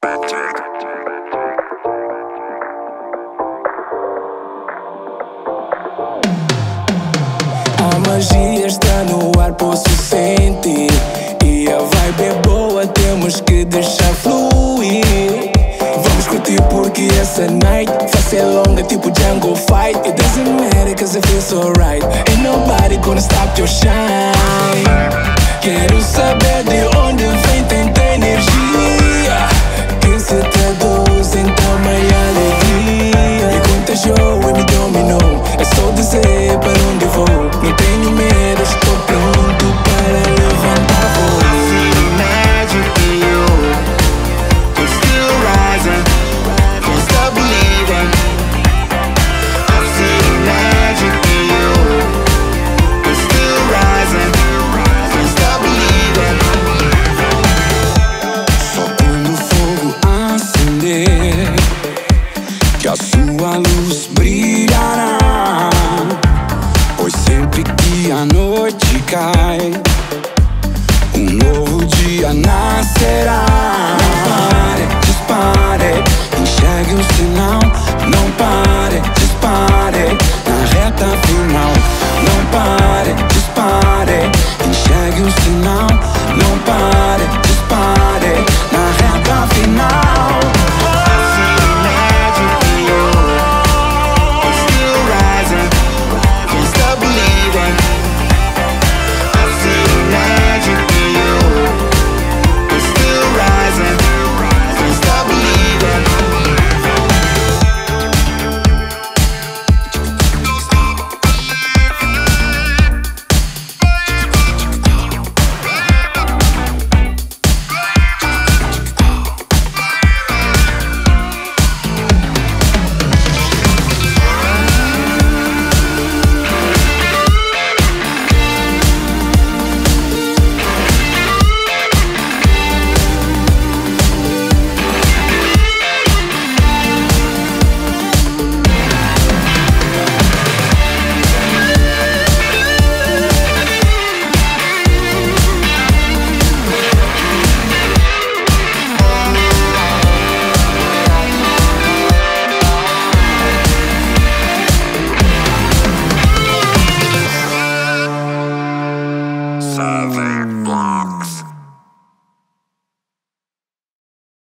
A magia está no ar, posso sentir. E a vibe é boa, temos que deixar fluir. Vamos curtir porque essa night vai ser longa tipo jungle fight. It doesn't matter cause it feels alright. Ain't nobody gonna stop your shine. Quero saber de onde vai.